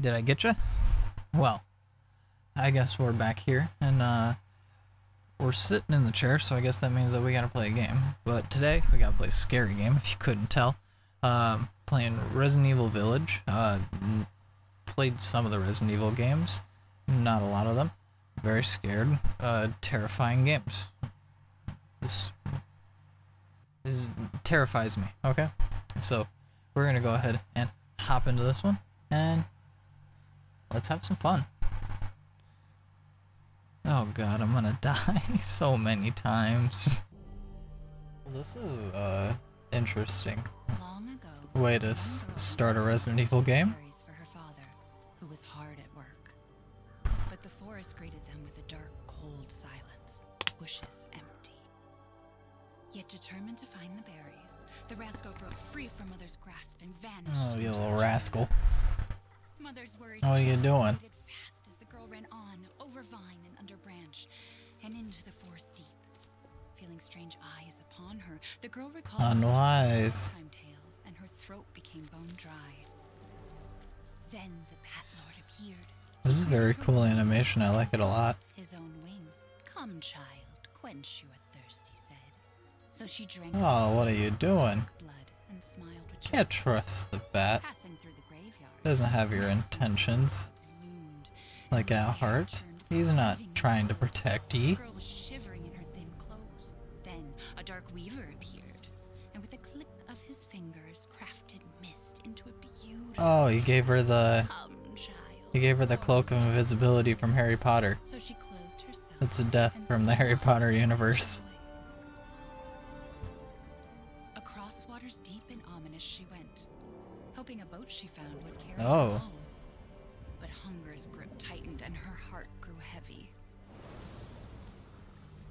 Did I get you? Well, I guess we're back here, and we're sitting in the chair, so I guess that means that we gotta play a game. But today, we gotta play a scary game, if you couldn't tell. Playing Resident Evil Village. Played some of the Resident Evil games, not a lot of them. Very scared, terrifying games. This terrifies me, okay? So, we're gonna go ahead and hop into this one, and let's have some fun. Oh god, I'm gonna die so many times. This is interesting way to start a Resident Evil game. For her father, who was hard at work, but the forest greeted them with a dark, cold silence. Bushes empty. Yet determined to find the berries, the rascal broke free from Mother's grasp and vanished. Oh, you little rascal! Mother's worried. What are you doing? Fast as the girl ran on over vine and under branch, and into the forest deep. Feeling strange eyes upon her, the girl recalled unwise tales, and her throat became bone dry. Then the Bat Lord appeared. This is very cool animation. I like it a lot. His own wing. Come, child, quench your thirst, he said. So she drank. Oh, what are you doing? Blood and smiled with joy. Can't trust the bat. Passing through the graveyard. Doesn't have your intentions. Like at heart, he's not trying to protect ye. The girl was shivering in her thin clothes. Then a dark weaver appeared, and with a click of his fingers, crafted mist into a beautiful. Oh, he gave her the cloak of invisibility from Harry Potter. So she clothed herself. It's a death from the Harry Potter universe. Across waters deep and ominous she went, hoping a boat she found would carry her home. But hunger's grip tightened and her heart grew heavy.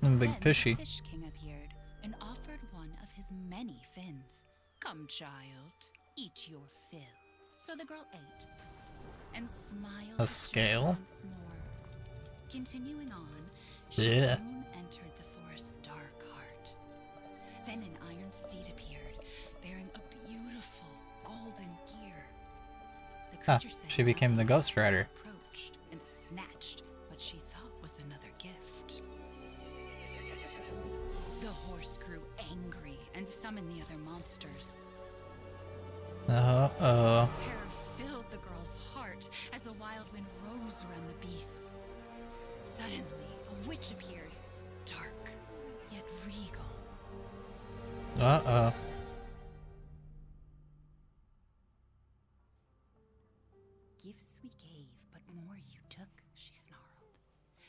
And big fishy. The fish king appeared and offered one of his many fins. Come, child, eat your fill. So the girl ate and smiled. A scale? Once more. Continuing on, she soon entered the forest's dark heart. Then an iron steed appeared, bearing a beautiful golden gear. Ah, she became the Ghost Rider. Approached and snatched what she thought was another gift. The horse grew angry and summoned the other monsters. Uh-oh. Terror filled the girl's heart as the wild wind rose around the beast. Suddenly, a witch appeared, dark yet regal. Uh-oh. Gifts we gave, but more you took, she snarled.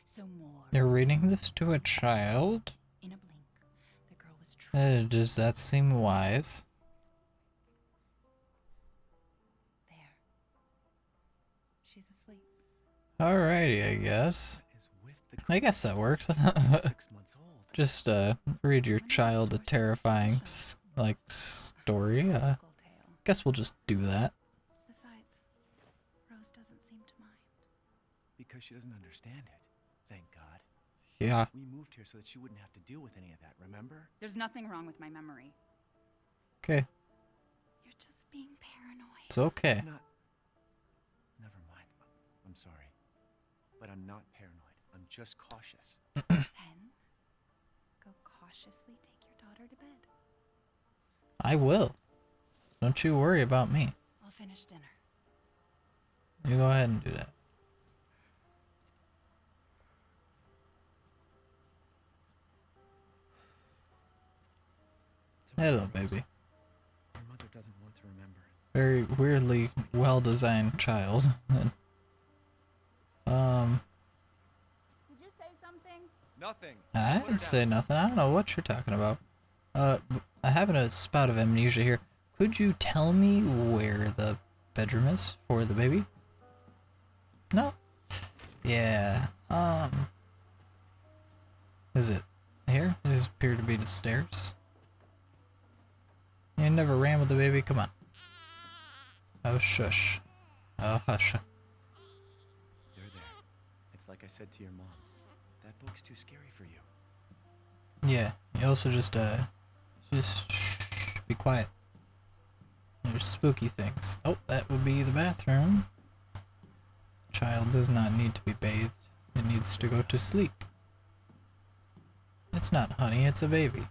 So more. You're reading this to a child? In a blink, the girl was trying. Does that seem wise? There. She's asleep. Alrighty, I guess. I guess that works. Just read your child a terrifying story. Guess we'll just do that. She doesn't understand it, thank God. Yeah. We moved here so that she wouldn't have to deal with any of that, remember? There's nothing wrong with my memory. Okay. You're just being paranoid. It's okay. It's not... Never mind. I'm sorry. But I'm not paranoid. I'm just cautious. Then, go cautiously take your daughter to bed. I will. Don't you worry about me. I'll finish dinner. You go ahead and do that. Hello, baby. Her mother doesn't want to remember. Very weirdly well-designed child. Did you say something? Nothing. I didn't say nothing. I don't know what you're talking about. I have a spout of amnesia here. Could you tell me where the bedroom is for the baby? No. Yeah. Is it here? These appear to be the stairs. You never ran with the baby, come on. Oh shush. Oh hush. You're there. It's like I said to your mom. That book's too scary for you. Yeah. You also just be quiet. There's spooky things. Oh, that would be the bathroom. child does not need to be bathed. It needs to go to sleep. It's not honey, it's a baby.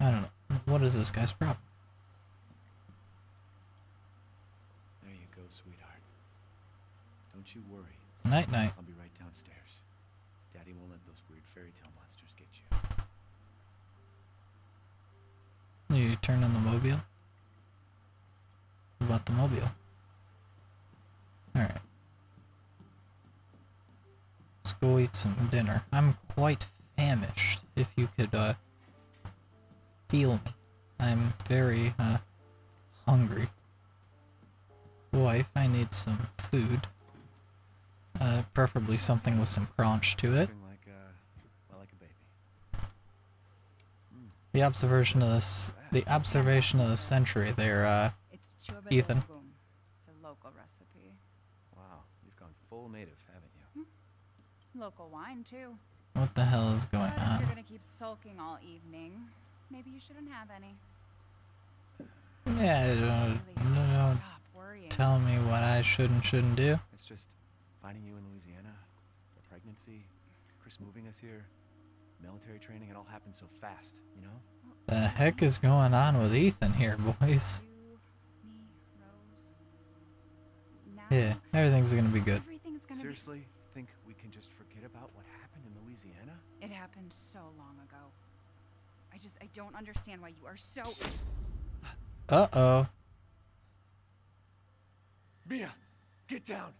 I don't know. What is this guy's problem? There you go, sweetheart. Don't you worry. Night night. I'll be right downstairs. Daddy won't let those weird fairy tale monsters get you. You turn on the mobile? What about the mobile? Alright. Let's go eat some dinner. I'm quite famished, if you could, feel me. I'm very, hungry. Wife, I need some food. Preferably something with some crunch to it. Like a baby. Mm. The observation of the century there, Ethan. It's a local recipe. Wow, you've gone full native, haven't you? Hmm? Local wine, too. What the hell is going on? You're gonna keep sulking all evening. Maybe you shouldn't have any. Yeah, don't tell me what I should and shouldn't do. It's just finding you in Louisiana, the pregnancy, Chris moving us here, military training, it all happened so fast, you know? The heck is going on with Ethan here, boys? Yeah, everything's gonna be good. Seriously, think we can just forget about what happened in Louisiana? It happened so long ago. I don't understand why you are so... Uh-oh. Mia, get down.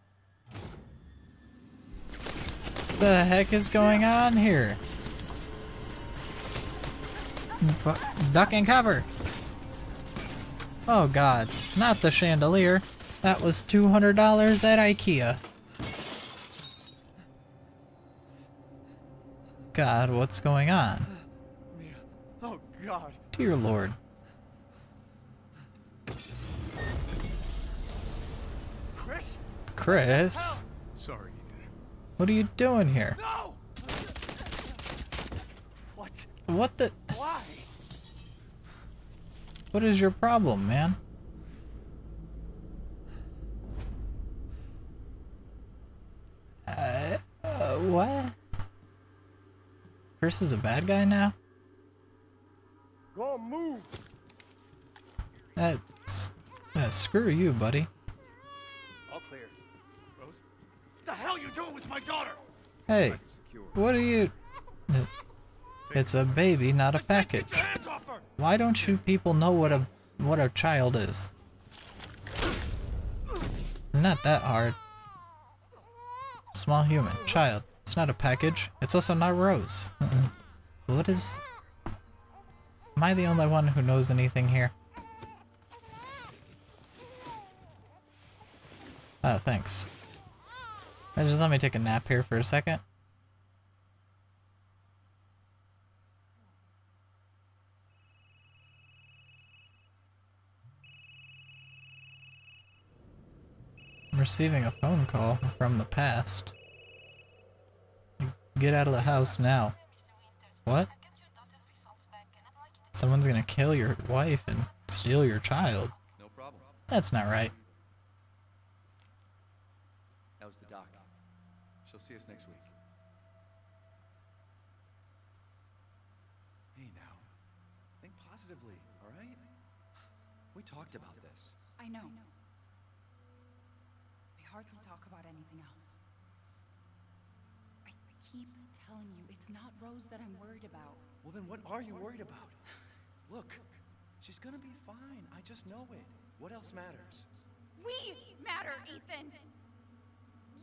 The heck is going on here? Duck and cover. Oh God, not the chandelier. That was $200 at IKEA. God, what's going on? Oh God. Dear Lord. Chris? Chris? Sorry. What are you doing here? No! What? What the? Why? What is your problem, man? What? Chris is a bad guy now? Go move. Screw you, buddy. All clear. Rose, what the hell you doing with my daughter? Hey, what are you? It's a baby, not a package. Why don't you people know what a child is? It's not that hard. Small human, child. It's not a package. It's also not Rose. What is? Am I the only one who knows anything here? Oh, thanks. Just let me take a nap here for a second. I'm receiving a phone call from the past. Get out of the house now. What? Someone's gonna kill your wife and steal your child. No problem. That's not right. That was the doc. She'll see us next week. Hey now, think positively, all right? We talked about this. I know. We hardly talk about anything else. I keep telling you, it's not Rose that I'm worried about. Well then what are you worried about? Look, she's gonna be fine. I just know it. What else matters? We matter, Ethan.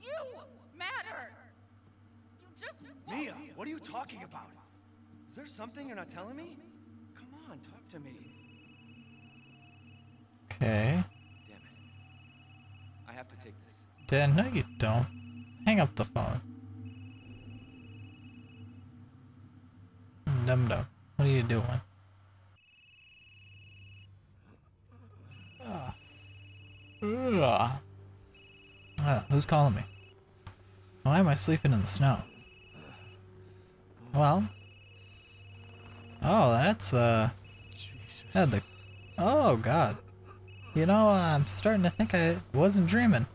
You matter. You just won't. Mia, what are you talking about? Is there something you're not telling me? Come on, talk to me. Okay. Damn it. I have to take this. Dad, no you don't. Hang up the phone. Dum-dum, what are you doing? Who's calling me? Why am I sleeping in the snow? Well, oh, that's oh God, you know, I'm starting to think I wasn't dreaming.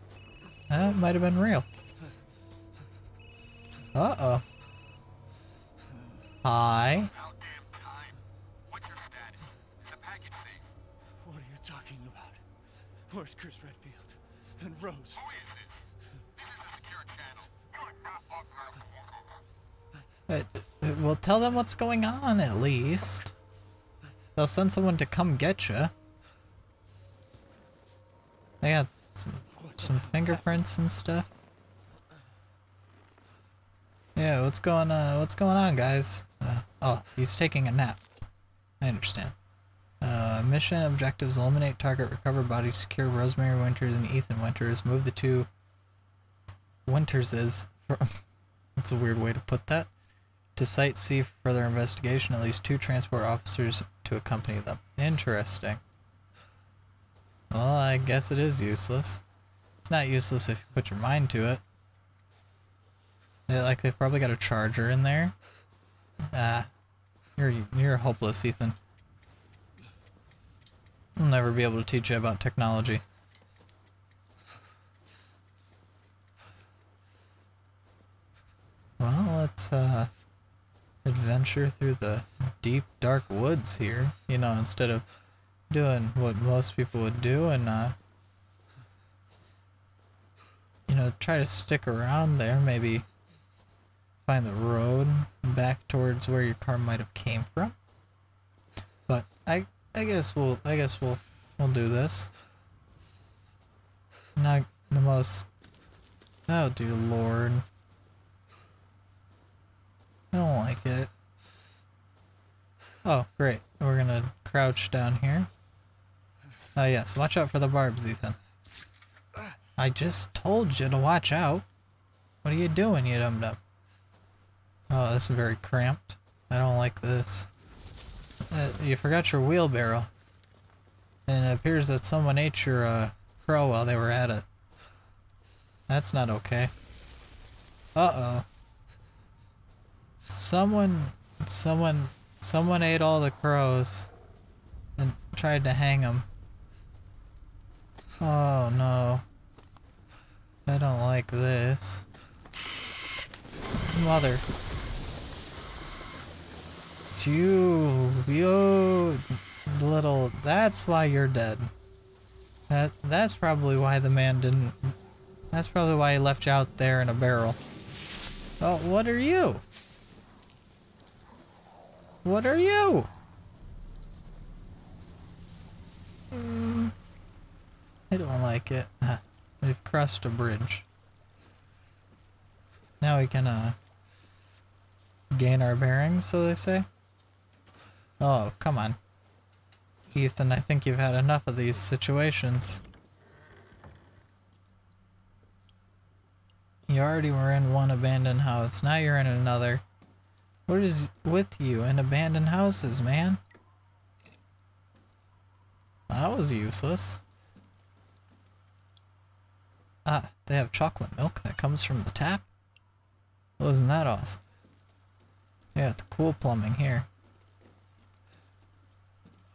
That might have been real. Uh-oh. Hi. Where's Chris Redfield and Rose? Who is this? This is a secure channel. You are not authorized to walk over. Well, tell them what's going on at least. They'll send someone to come get you. They got some fingerprints and stuff. Yeah, what's going on, guys? Oh, he's taking a nap. I understand. Mission objectives: eliminate target, recover body, secure Rosemary Winters and Ethan Winters, move the two Winterses from that's a weird way to put that, to Site C for further investigation, at least 2 transport officers to accompany them. Interesting. Well, I guess it is useless. It's not useless if you put your mind to it. Like, they've probably got a charger in there. Ah, you're hopeless, Ethan. I'll never be able to teach you about technology. Well, let's adventure through the deep, dark woods here. You know, instead of doing what most people would do and, you know, try to stick around there. Maybe find the road back towards where your car might have came from. But I guess we'll do this. Not the most. Oh dear Lord. I don't like it. Oh great. We're gonna crouch down here. Oh yes, watch out for the barbs, Ethan. I just told you to watch out. What are you doing, you dum-dum? Oh, this is very cramped. I don't like this. You forgot your wheelbarrow. And it appears that someone ate your crow while they were at it. That's not okay. Uh-oh. Someone ate all the crows and tried to hang them. Oh no. I don't like this. Mother. You little, that's why you're dead. That's probably why the man didn't, that's probably why he left you out there in a barrel. Oh, what are you? What are you? I don't like it. We've crossed a bridge. Now we can gain our bearings, so they say. Oh, come on. Ethan, I think you've had enough of these situations. You already were in one abandoned house, now you're in another. What is with you in abandoned houses, man? That was useless. Ah, they have chocolate milk that comes from the tap? Well, isn't that awesome? Yeah, the cool plumbing here.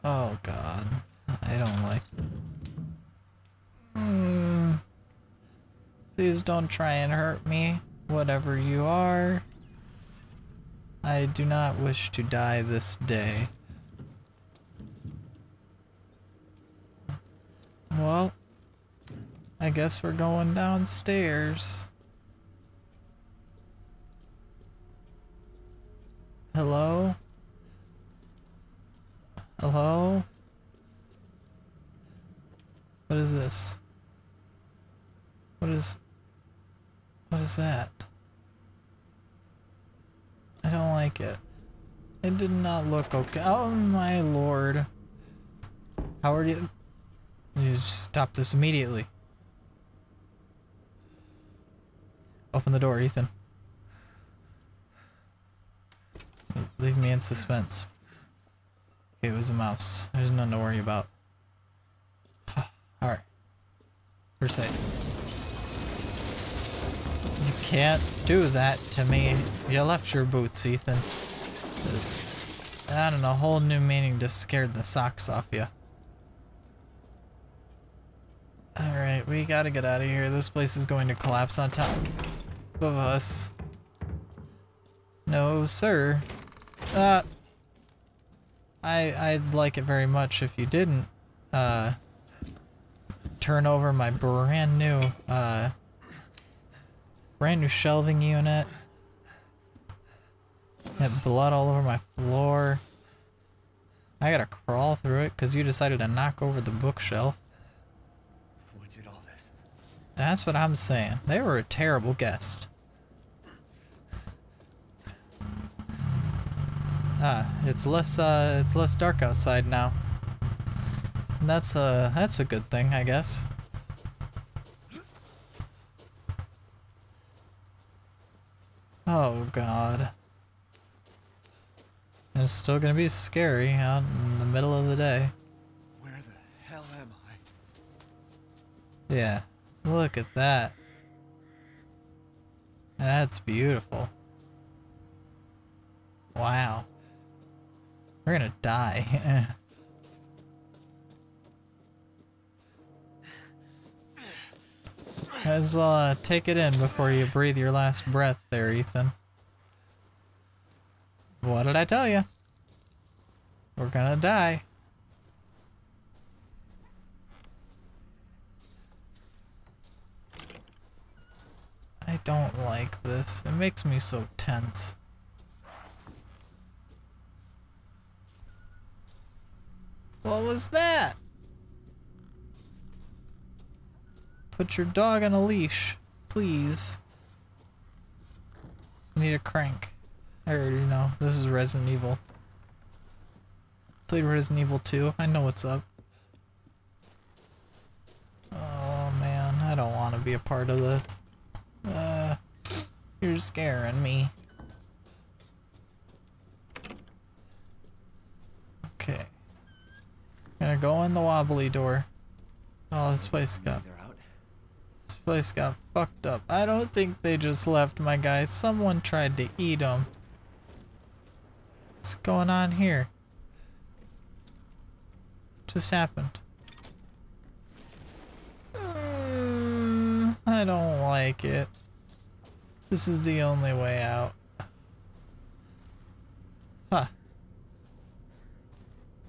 Oh god, I don't like it. Please don't try and hurt me, whatever you are. I do not wish to die this day. Well, I guess we're going downstairs. Hello? Hello? What is this? What is that? I don't like it. It did not look okay. Oh my lord. How are you? You just stop this immediately. Open the door, Ethan. Leave me in suspense. Okay, it was a mouse. There's nothing to worry about. Alright. We're safe. You can't do that to me. You left your boots, Ethan. I don't know, a whole new meaning just scared the socks off you. Alright, we gotta get out of here. This place is going to collapse on top of us. No, sir. I'd like it very much if you didn't, turn over my brand new shelving unit. Had blood all over my floor. I gotta crawl through it because you decided to knock over the bookshelf. What did all this? That's what I'm saying. They were a terrible guest. Ah, it's less dark outside now. And that's a good thing, I guess. Oh God. It's still gonna be scary out in the middle of the day. Where the hell am I? Yeah, look at that. That's beautiful. Wow. We're gonna die. Might as well take it in before you breathe your last breath there, Ethan. What did I tell you? We're gonna die. I don't like this. It makes me so tense. What was that? Put your dog on a leash, please. I need a crank. I already know. This is Resident Evil. Played Resident Evil 2. I know what's up. Oh man, I don't want to be a part of this. You're scaring me. Okay. Gonna go in the wobbly door. Oh, this place got fucked up. I don't think they just left my guy. Someone tried to eat him. What's going on here? Just happened. I don't like it. This is the only way out. Huh.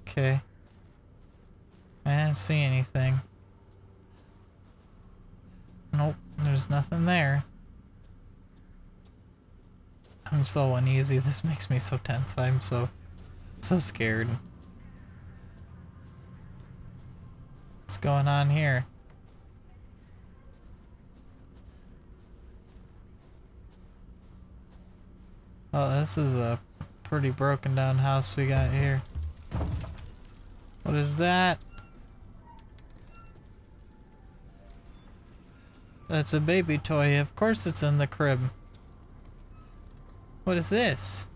Okay. I didn't see anything. Nope, there's nothing there. I'm so uneasy. This makes me so tense. I'm so scared. What's going on here? Oh, this is a pretty broken down house we got here. What is that? That's a baby toy. Of course it's in the crib. What is this?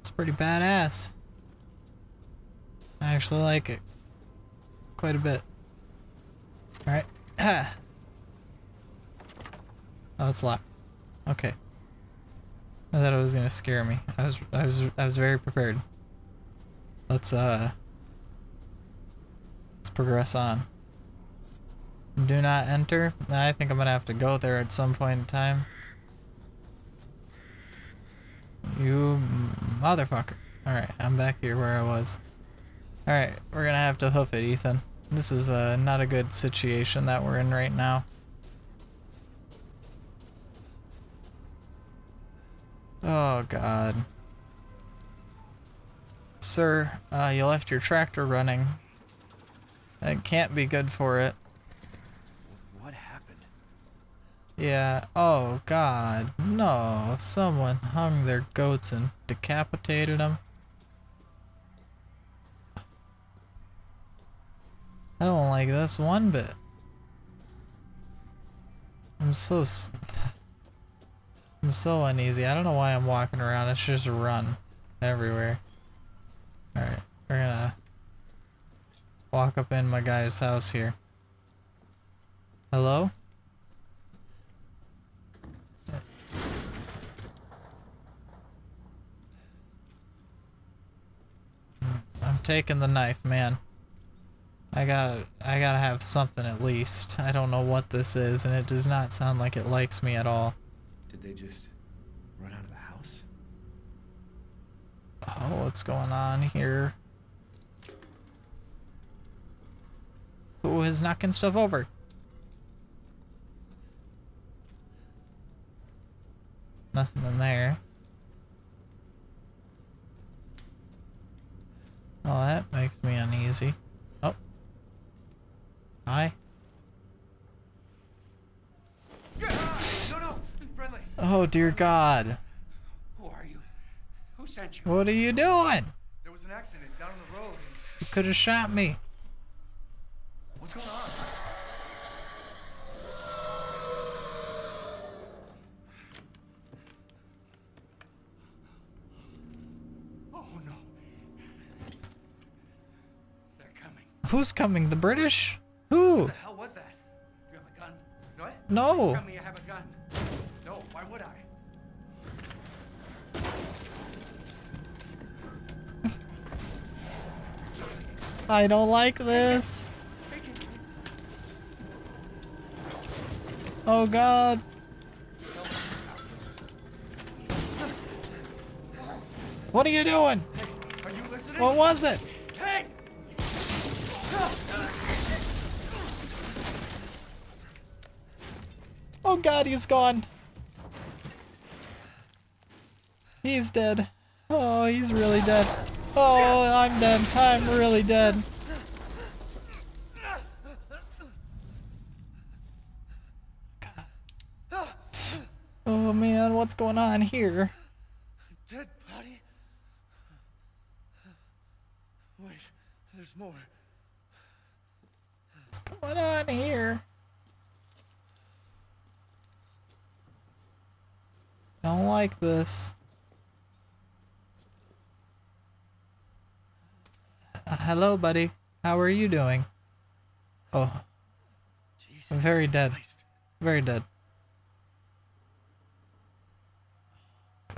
It's pretty badass. I actually like it. Quite a bit. Alright. Ah. Oh, it's locked. Okay. I thought it was gonna scare me. I was very prepared. Let's progress on. Do not enter. I think I'm gonna have to go there at some point in time. You motherfucker. Alright, I'm back here where I was. Alright, we're gonna have to hoof it, Ethan. This is not a good situation that we're in right now. Oh God. Sir, you left your tractor running. That can't be good for it. Yeah, oh God, no, someone hung their goats and decapitated them. I don't like this one bit. I'm so uneasy. I don't know why I'm walking around. It's just a run everywhere. Alright, we're gonna walk up in my guy's house here. Hello? I'm taking the knife, man. I gotta have something at least. I don't know what this is, and it does not sound like it likes me at all. Did they just run out of the house? Oh, what's going on here? Who is knocking stuff over? Nothing in there. Oh, that makes me uneasy. Oh. Hi. Oh, dear God. Who are you? Who sent you? What are you doing? There was an accident down the road. You could have shot me. What's going on? Who's coming? The British? Who? What the hell was that? Do you have a gun? What? No. Tell me you have a gun. No, why would I? I don't like this. Oh God. What are you doing? Hey, are you listening? What was it? Hey! Oh God, he's gone. He's dead. Oh, he's really dead. Oh, I'm dead. I'm really dead. God. Oh man, what's going on here? Dead body? Wait, there's more. What's going on here? Don't like this. Hello, buddy. How are you doing? Oh, Jesus, I'm very dead. Christ. Very dead.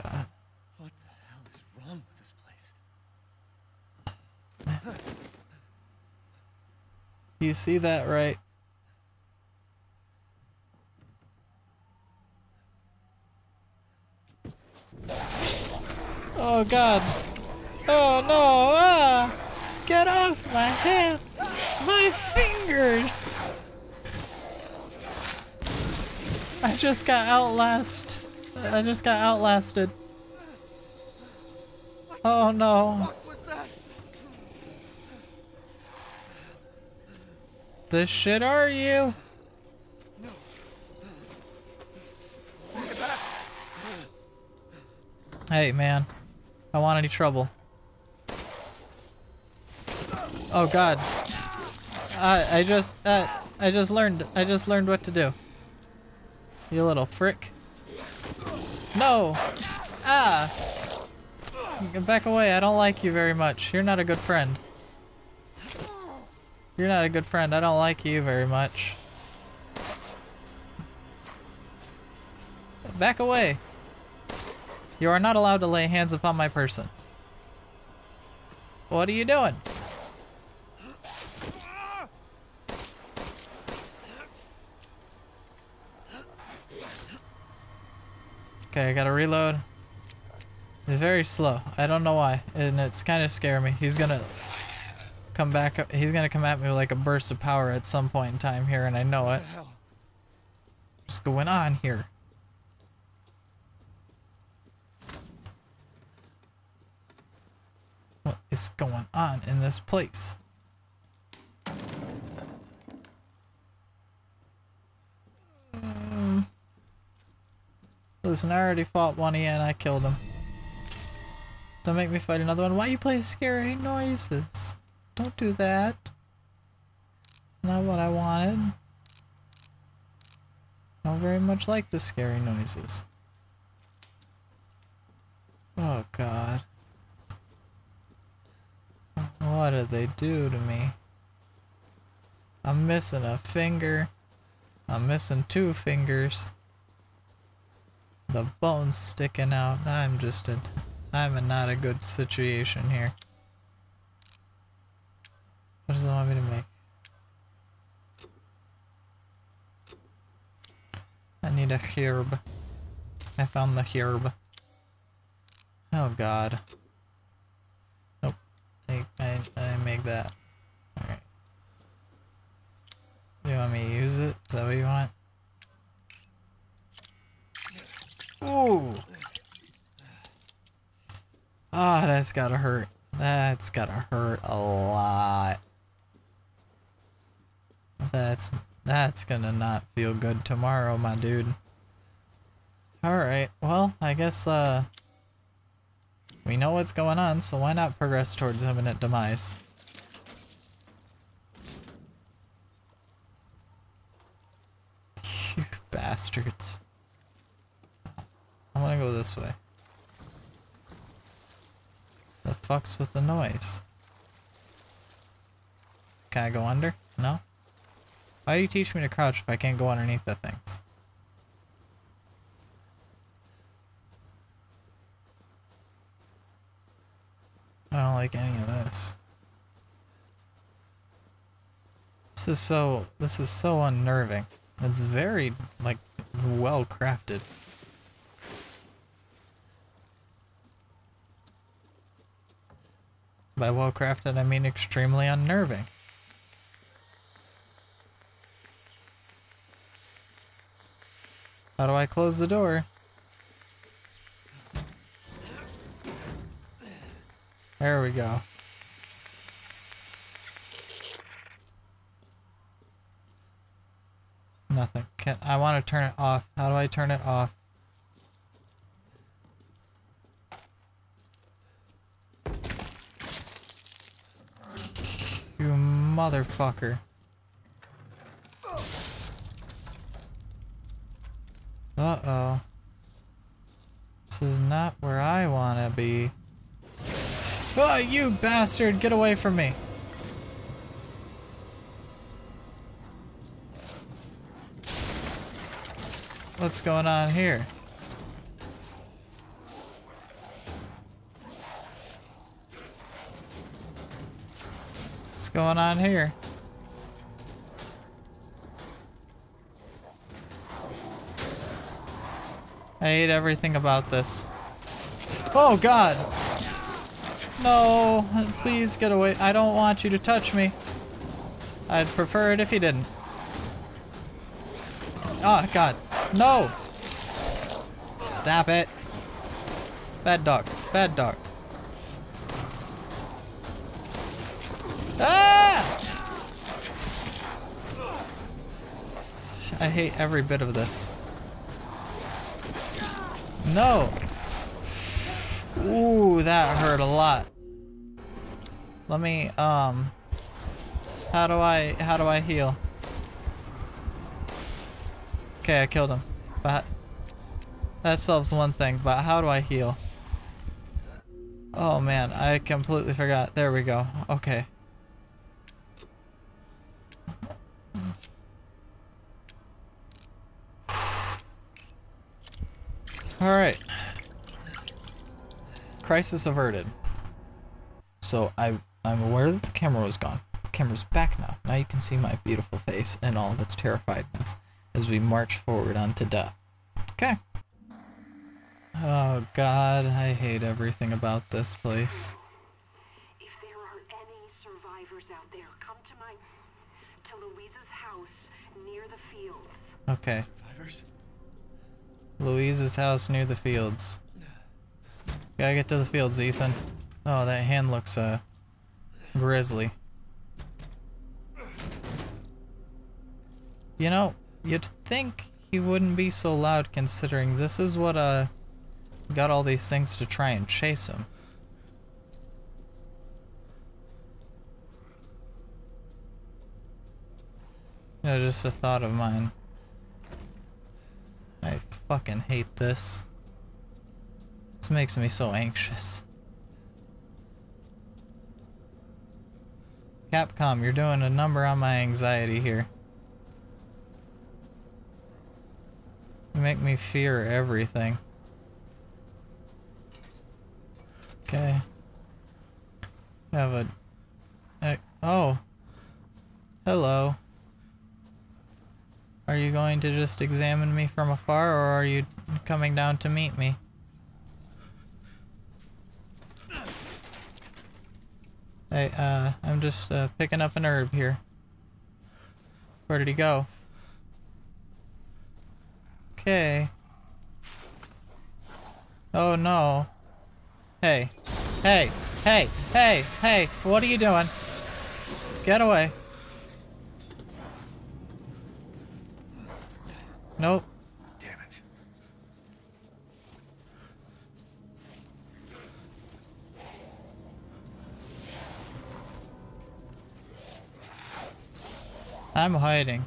God. What the hell is wrong with this place? Man. You see that, right? Oh God. Oh no. Ah, get off my hand. My fingers. I just got outlasted. I just got outlasted. Oh no. This shit are you? No. Hey man, I want any trouble. Oh God. I just learned what to do. You little frick. No. Ah. Back away. I don't like you very much. You're not a good friend. You're not a good friend. I don't like you very much. Back away. You are not allowed to lay hands upon my person. What are you doing? Okay, I gotta reload. It's very slow. I don't know why. And it's kind of scaring me. He's gonna come back up. He's gonna come at me with like a burst of power at some point in time here, and I know it. What's going on here? What is going on in this place? Listen, I already fought one and I killed him. Don't make me fight another one. Why you play scary noises? Don't do that. Not what I wanted. I don't very much like the scary noises. Oh God. What did they do to me? I'm missing a finger. I'm missing two fingers. The bone's sticking out. I'm in not a good situation here. What does it want me to make? the herb. I found the herb. Oh god. Nope. I make that. Alright. You want me to use it? Is that what you want? Ooh! Ah, oh, that's gotta hurt. That's gotta hurt a lot. That's gonna not feel good tomorrow, my dude. Alright, well, I guess, we know what's going on, so why not progress towards imminent demise? You bastards. I wanna go this way. The fuck's with the noise? Can I go under? No? Why do you teach me to crouch if I can't go underneath the things? I don't like any of this. This is so unnerving. It's very, like, well crafted. By well crafted, I mean extremely unnerving. How do I close the door? There we go. Nothing. I want to turn it off. How do I turn it off? You motherfucker. Uh-oh. This is not where I want to be. Oh, you bastard! Get away from me! What's going on here? What's going on here? I hate everything about this. Oh god! No, please get away. I don't want you to touch me. I'd prefer it if you didn't. Oh, god. No! Stop it. Bad dog. Bad dog. Ah! I hate every bit of this. No! Ooh, that hurt a lot. Let me, how do I heal? Okay, I killed him. But that solves one thing, but how do I heal? Oh man, I completely forgot. There we go. Okay. Alright. Crisis averted. So I'm aware that the camera was gone. The camera's back now. Now you can see my beautiful face and all of its terrifiedness as we march forward onto death. Okay. Oh god, I hate everything about this place. If there are any survivors out there, come to Louise's house near the fields. Okay. Survivors? Louise's house near the fields. Gotta get to the fields, Ethan. Oh, that hand looks, grisly. You know, you'd think he wouldn't be so loud considering this is what, got all these things to try and chase him. You know, just a thought of mine. I fucking hate this. This makes me so anxious. Capcom, you're doing a number on my anxiety here. You make me fear everything. Okay. Have a... Oh. Hello. Are you going going to just examine me from afar, or are you coming down to meet me? Hey, I'm just picking up an herb here. Where did he go? Okay. Oh no. Hey. Hey. Hey. Hey. Hey. What are you doing? Get away. Nope. Damn it. I'm hiding.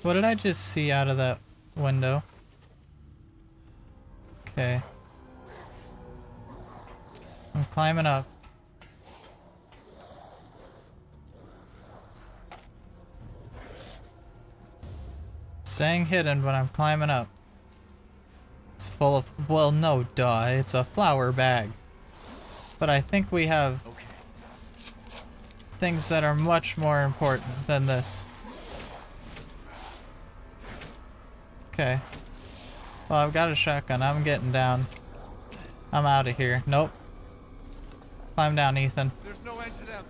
What did I just see out of that window? Okay. I'm climbing up. Staying hidden when I'm climbing up. It's full of... well, no, duh. It's a flour bag. But I think we have... okay. Things that are much more important than this. Okay. Well, I've got a shotgun. I'm getting down. I'm out of here. Nope. Climb down, Ethan. There's no end to them.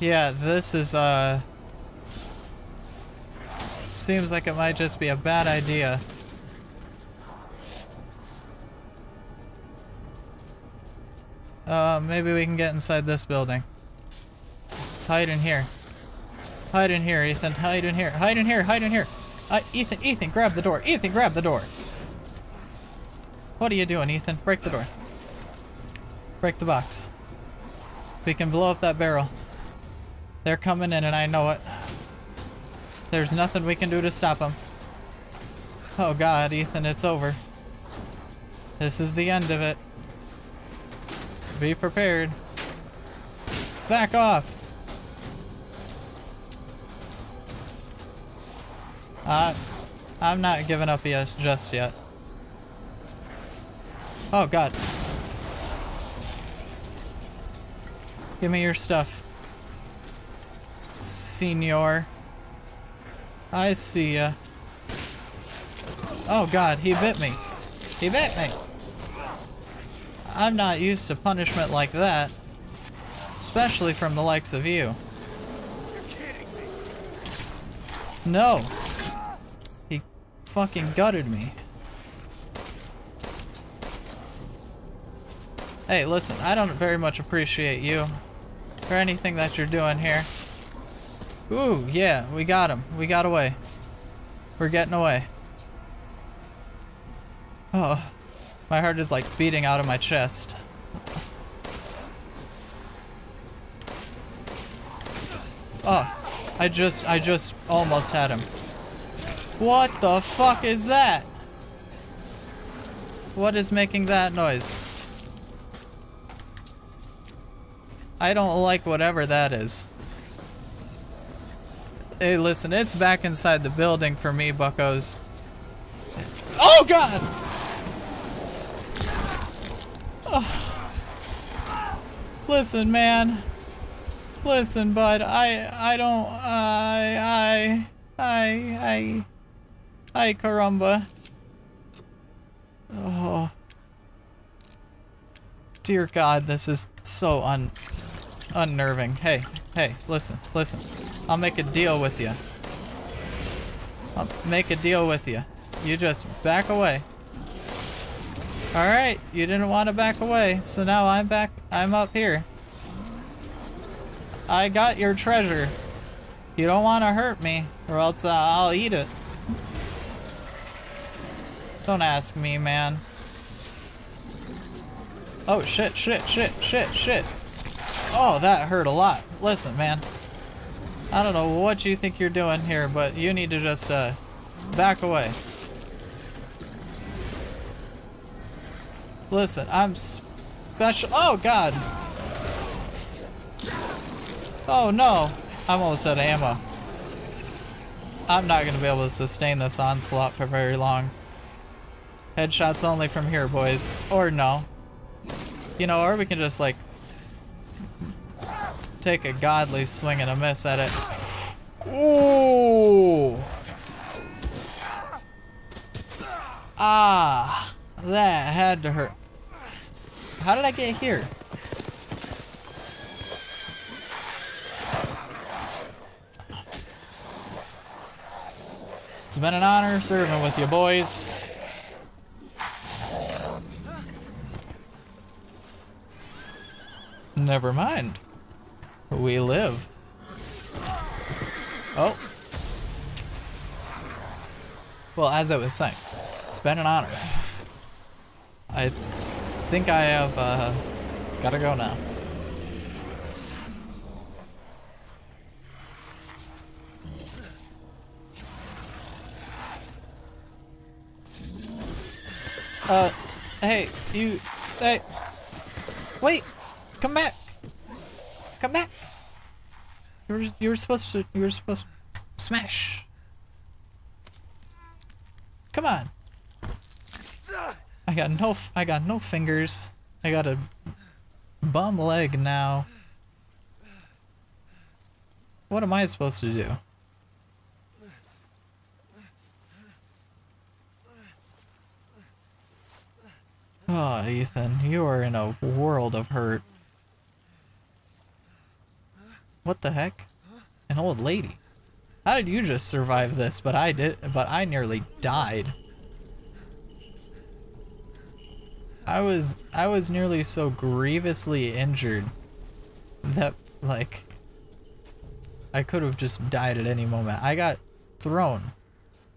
Yeah, this is, seems like it might just be a bad idea. Maybe we can get inside this building. Hide in here. Hide in here, Ethan. Hide in here. Hide in here. Hide in here. Ethan, grab the door. Ethan, grab the door. What are you doing, Ethan? Break the door. Break the box. We can blow up that barrel. They're coming in and I know it. There's nothing we can do to stop them. Oh God, Ethan, it's over. This is the end of it. Be prepared. Back off. I'm not giving up just yet. Oh God. Give me your stuff. Senor. I see ya. Oh God, he bit me. He bit me. I'm not used to punishment like that. Especially from the likes of you. You're kidding me. No. Fucking gutted me. Hey, listen, I don't very much appreciate you or anything that you're doing here. Ooh, yeah, we got him. We got away. We're getting away. Oh, my heart is like beating out of my chest. Oh, I just almost had him. What the fuck is that? What is making that noise? I don't like whatever that is. Hey, listen, it's back inside the building for me, buckos. Oh God! Oh. Listen, man. Listen, bud. I Ay, caramba. Oh. Dear God, this is so unnerving. Hey, hey, listen. I'll make a deal with you. You just back away. Alright, you didn't want to back away, so now I'm back. I'm up here. I got your treasure. You don't want to hurt me, or else I'll eat it. Don't ask me, man. Oh, shit. Oh, that hurt a lot. Listen, man. I don't know what you think you're doing here, but you need to just, back away. Listen, I'm special. Oh, God. Oh, no. I'm almost out of ammo. I'm not going to be able to sustain this onslaught for very long. Headshots only from here, boys. Or no. You know, or we can just, like, take a godly swing and a miss at it. Ooh! Ah! That had to hurt. How did I get here? It's been an honor serving with you boys. Never mind. We live. Oh. Well, as I was saying, it's been an honor. I think I have, gotta go now. Hey, you, hey, wait, come back, come back. You were supposed to smash. Come on. I got no fingers. I got a bum leg now. What am I supposed to do? Oh, Ethan, you are in a world of hurt. What the heck? An old lady. How did you just survive this? But I nearly died. I was nearly so grievously injured that, like, I could have just died at any moment. I got thrown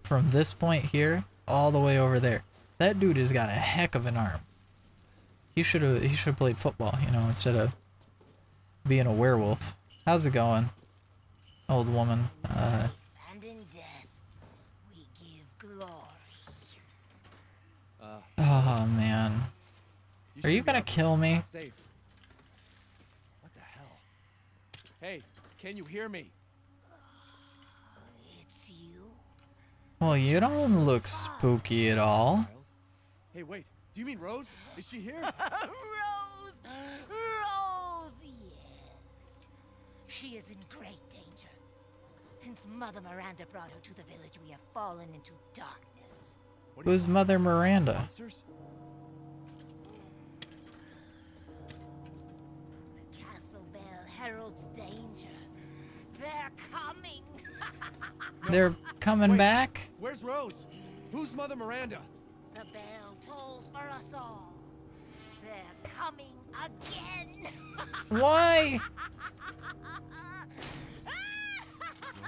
from this point here all the way over there. That dude has got a heck of an arm. He should have played football, you know, instead of being a werewolf. How's it going, old woman? And in death, we give glory. Oh man, are you gonna kill me? What the hell? Hey, can you hear me? It's you. Well, you don't look spooky at all. Hey, wait. Do you mean Rose? Is she here? Rose! Rose, yes. She is in great danger. Since Mother Miranda brought her to the village, we have fallen into darkness. Who's Mother Miranda? Monsters? The castle bell heralds danger. They're coming. They're coming back? Where's Rose? Who's Mother Miranda? The bell tolls for us all. They're coming again. Why?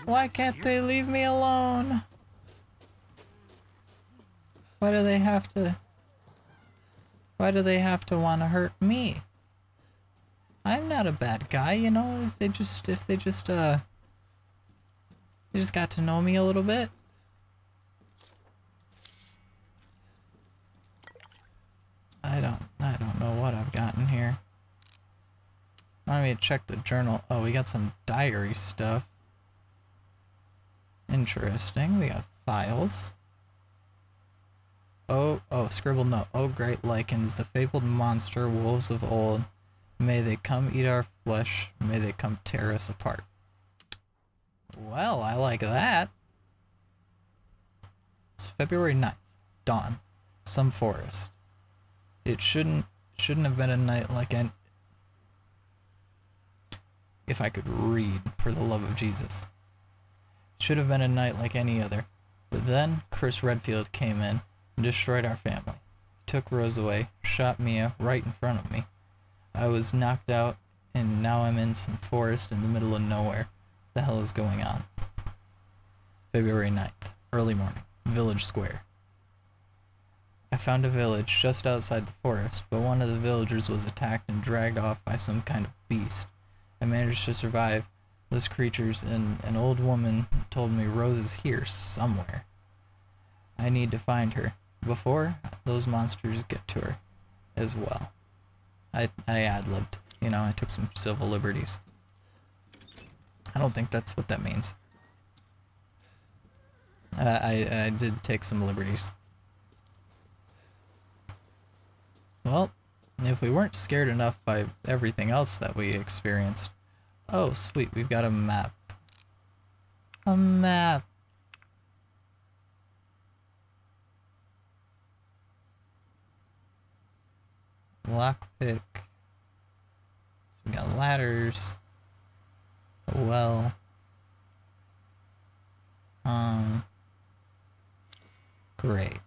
Why can't they leave me alone? Why do they have to want to hurt me? I'm not a bad guy, you know, if they just got to know me a little bit. I don't know what I've gotten here. Let me check the journal. Oh, we got some diary stuff. Interesting. We got files. Oh, scribbled note. Oh, great Lycans, the fabled monster wolves of old. May they come eat our flesh. May they come tear us apart. Well, I like that. It's February 9th. Dawn. Some forest. It shouldn't have been a night like an... If I could read, for the love of Jesus. Should have been a night like any other. But then, Chris Redfield came in and destroyed our family. He took Rose away, shot Mia right in front of me. I was knocked out, and now I'm in some forest in the middle of nowhere. What the hell is going on? February 9th, early morning, village square. I found a village just outside the forest, but one of the villagers was attacked and dragged off by some kind of beast. I managed to survive those creatures, and an old woman told me Rose is here somewhere. I need to find her before those monsters get to her as well. I ad-libbed, you know, I took some civil liberties. I don't think that's what that means. I did take some liberties. Well, if we weren't scared enough by everything else that we experienced, Oh, sweet. We've got a map. A map. Lockpick. So we got ladders. Oh, well. Great.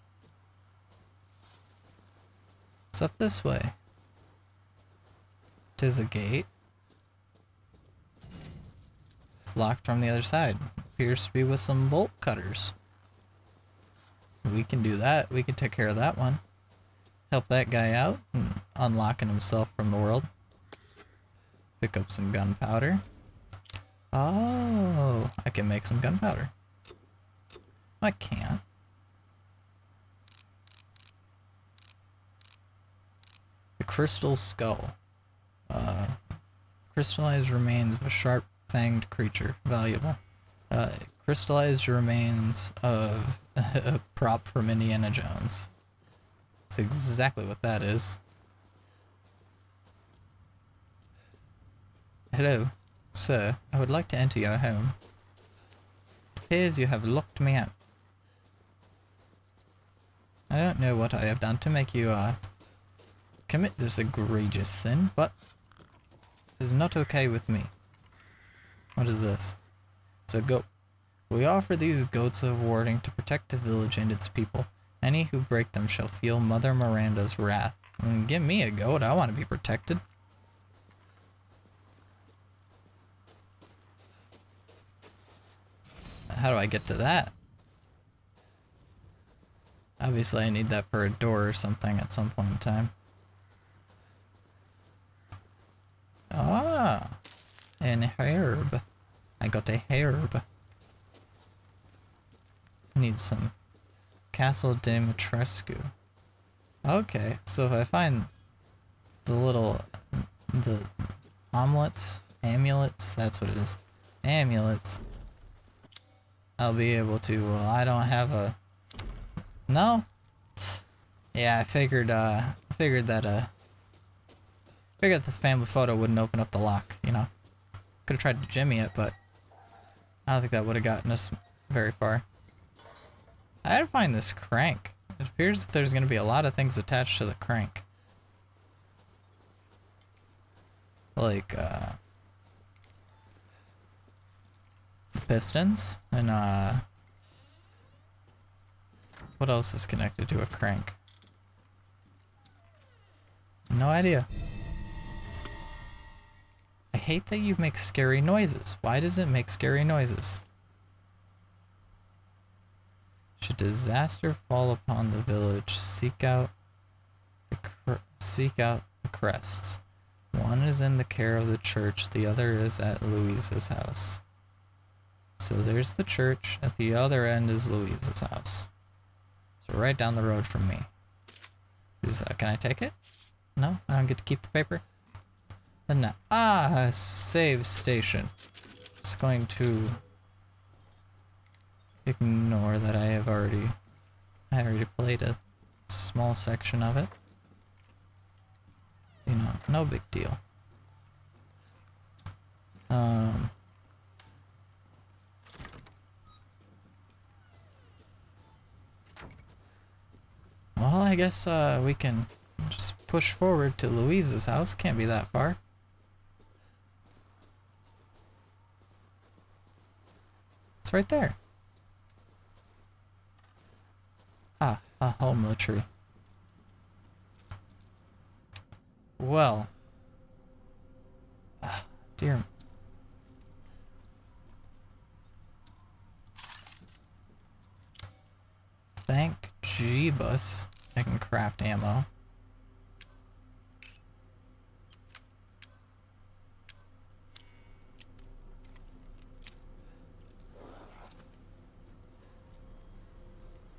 It's up this way. There's a gate. It's locked from the other side. Appears to be with some bolt cutters. So we can do that. We can take care of that one. Help that guy out and unlocking himself from the world. Pick up some gunpowder. Oh, I can make some gunpowder. I can't. The crystal skull. Crystallized remains of a sharp-fanged creature. Valuable. Crystallized remains of a prop from Indiana Jones. That's exactly what that is. Hello, sir. I would like to enter your home. It appears you have locked me out. I don't know what I have done to make you, commit this egregious sin, but it is not okay with me. What is this? It's a goat. We offer these goats of warding to protect the village and its people. Any who break them shall feel Mother Miranda's wrath. And give me a goat, I want to be protected. How do I get to that? Obviously I need that for a door or something at some point in time. Ah, an herb. I got a herb. Need some Castle Dimitrescu. Okay, so if I find the little, the amulets, that's what it is. Amulets. I'll be able to, well, I don't have a, no? Yeah, I figured this family photo wouldn't open up the lock, you know. Could've tried to jimmy it, but I don't think that would've gotten us very far. I had to find this crank. It appears that there's gonna be a lot of things attached to the crank. Like, pistons and what else is connected to a crank? No idea. I hate that you make scary noises. Why does it make scary noises? Should disaster fall upon the village, seek out the crests. One is in the care of the church, the other is at Louise's house. So there's the church, at the other end is Louise's house. So right down the road from me. Can I take it? No? I don't get to keep the paper? Then no. Ah! Save station. Just going to ignore that I already played a small section of it. You know, no big deal. Well, I guess we can just push forward to Louise's house. Can't be that far. It's right there. Ah, a holm tree. Well. Ah, dear. Thank Jeebus, I can craft ammo.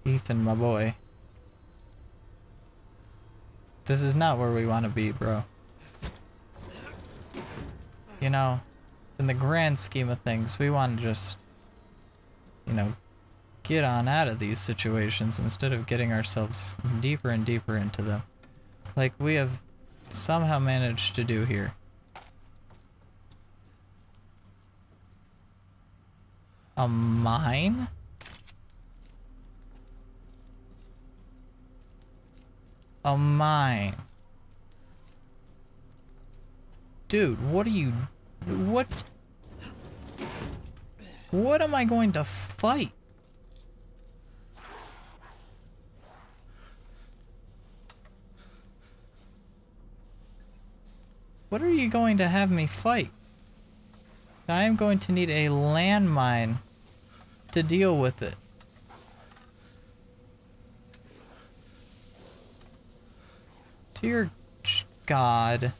Ethan, my boy. This is not where we want to be, bro. You know, in the grand scheme of things, we want to just, you know, get on out of these situations instead of getting ourselves deeper and deeper into them. Like we have somehow managed to do here. a mine? A mine. Dude, what are you... what... what am I going to fight? What are you going to have me fight? I am going to need a landmine to deal with it. Dear God.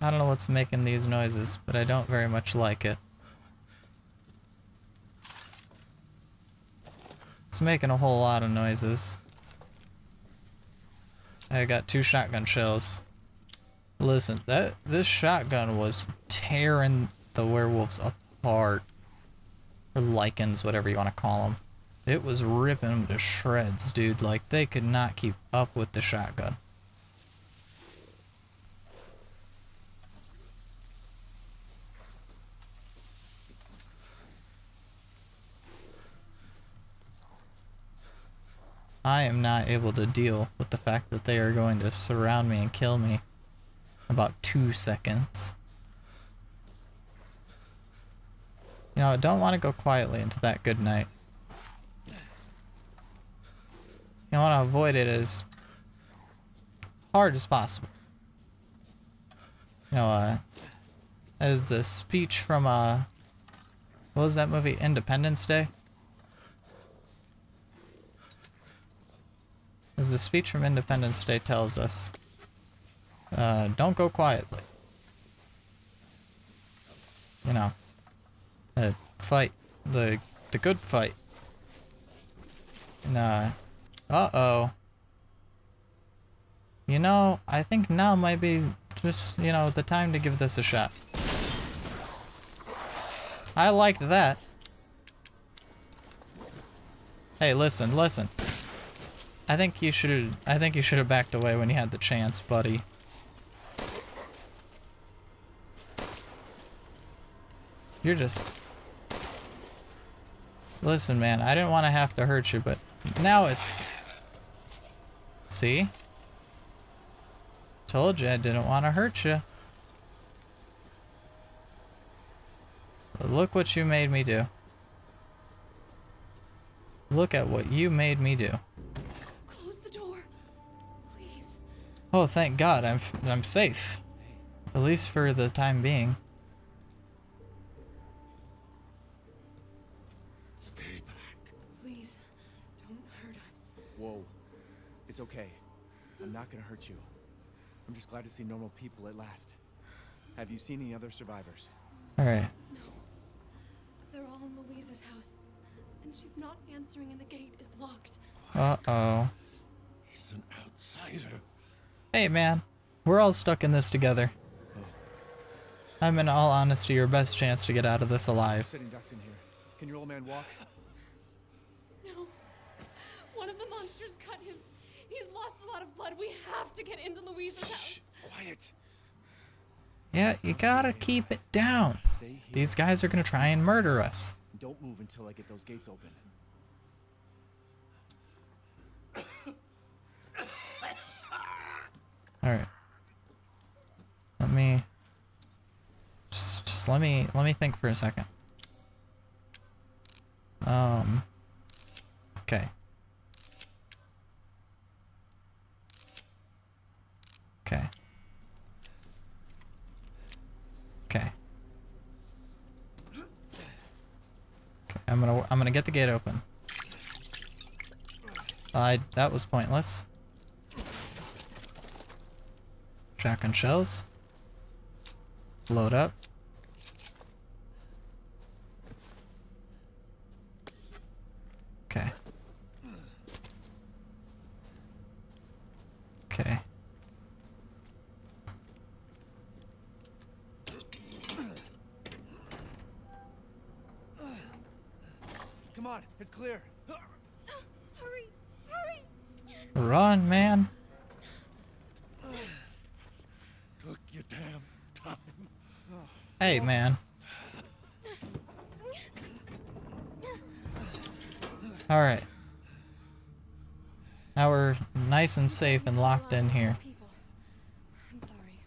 I don't know what's making these noises, but I don't very much like it. It's making a whole lot of noises. I got 2 shotgun shells. Listen, this shotgun was tearing the werewolves apart. Or Lycans, whatever you want to call them. It was ripping them to shreds, dude. Like, they could not keep up with the shotgun. I am not able to deal with the fact that they are going to surround me and kill me in about 2 seconds. You know, I don't want to go quietly into that good night. I want to avoid it as hard as possible. You know, as the speech from, what was that movie, Independence Day? As the speech from Independence Day tells us, don't go quietly. You know, fight the good fight. And uh-oh. You know, I think now might be just, you know, the time to give this a shot. I liked that. Hey, listen, listen. I think you should have backed away when you had the chance, buddy. You're just... listen, man, I didn't want to have to hurt you, but now it's... see? Told you I didn't want to hurt you. But look what you made me do. Look at what you made me do. Oh, thank God, I'm safe. At least for the time being. Stay back. Please, don't hurt us. Whoa. It's okay. I'm not gonna hurt you. I'm just glad to see normal people at last. Have you seen any other survivors? Alright. No. They're all in Louise's house. And she's not answering and the gate is locked. Uh-oh. He's an outsider. Hey man, we're all stuck in this together. I'm in all honesty your best chance to get out of this alive. Can your old man walk? No. One of the monsters cut him. He's lost a lot of blood. We have to get into Louise's house. Shh, quiet. Yeah, you gotta keep it down. These guys are gonna try and murder us. Don't move until I get those gates open. Alright. Let me just let me think for a second. Okay. Okay. Okay. Okay, I'm gonna get the gate open. That was pointless. Shotgun shells. Load up. Okay. Okay. Come on, it's clear. Hurry, hurry. Run, man. Hey, man. Alright. Now we're nice and safe and locked in here. I'm sorry.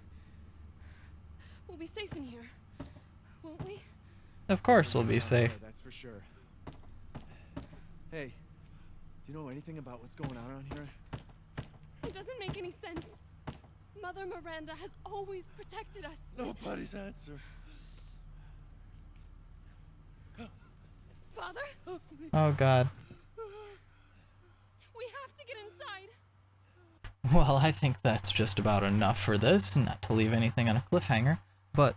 We'll be safe in here, won't we? Of course we'll be safe. That's for sure. Hey, do you know anything about what's going on around here? It doesn't make any sense. Mother Miranda has always protected us. Nobody's answer. Father? Oh, God. We have to get inside. Well, I think that's just about enough for this, not to leave anything on a cliffhanger, but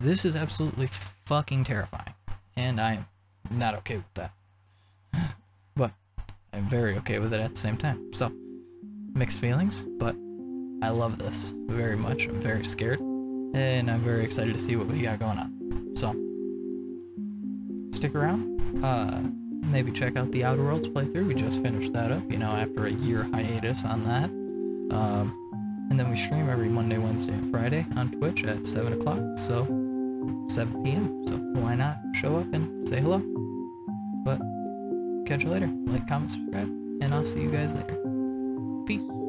this is absolutely fucking terrifying, and I'm not okay with that. But I'm very okay with it at the same time, so mixed feelings, but I love this very much. I'm very scared, and I'm very excited to see what we got going on, so stick around. Maybe check out the Outer Worlds playthrough. We just finished that up, you know, after a year hiatus on that. And then we stream every Monday, Wednesday, and Friday on Twitch at 7 o'clock, so 7 p.m. So why not show up and say hello? But catch you later. Like, comment, subscribe, and I'll see you guys later. Peace.